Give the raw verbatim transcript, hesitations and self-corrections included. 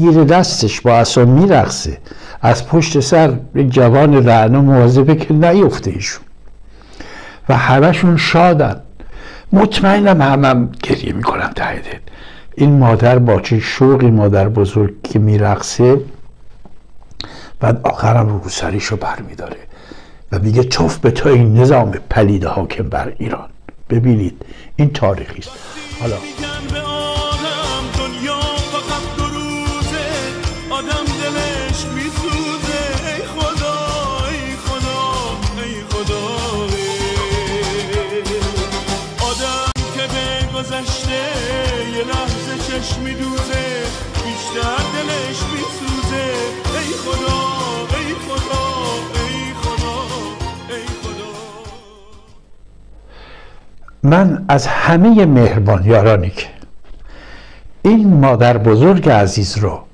گیر دستش با عصا میرقصه، از پشت سر جوان رعنا مواظبه که نیفته ایشون، و همشون شادن، مطمئنم همم گریه میکنم ته دل. این مادر با چه شوقی مادر بزرگ که میرقصه، بعد آخرم روسریشو بر میداره و میگه چوف به تو این نظام پلید حاکم بر ایران. ببینید این تاریخی است. حالا میدونه بیشتر دلش میسوزه، ای خدا ای خدا ای خدا ای خدا. من از همه مهربان یارانی که این مادر بزرگ عزیز رو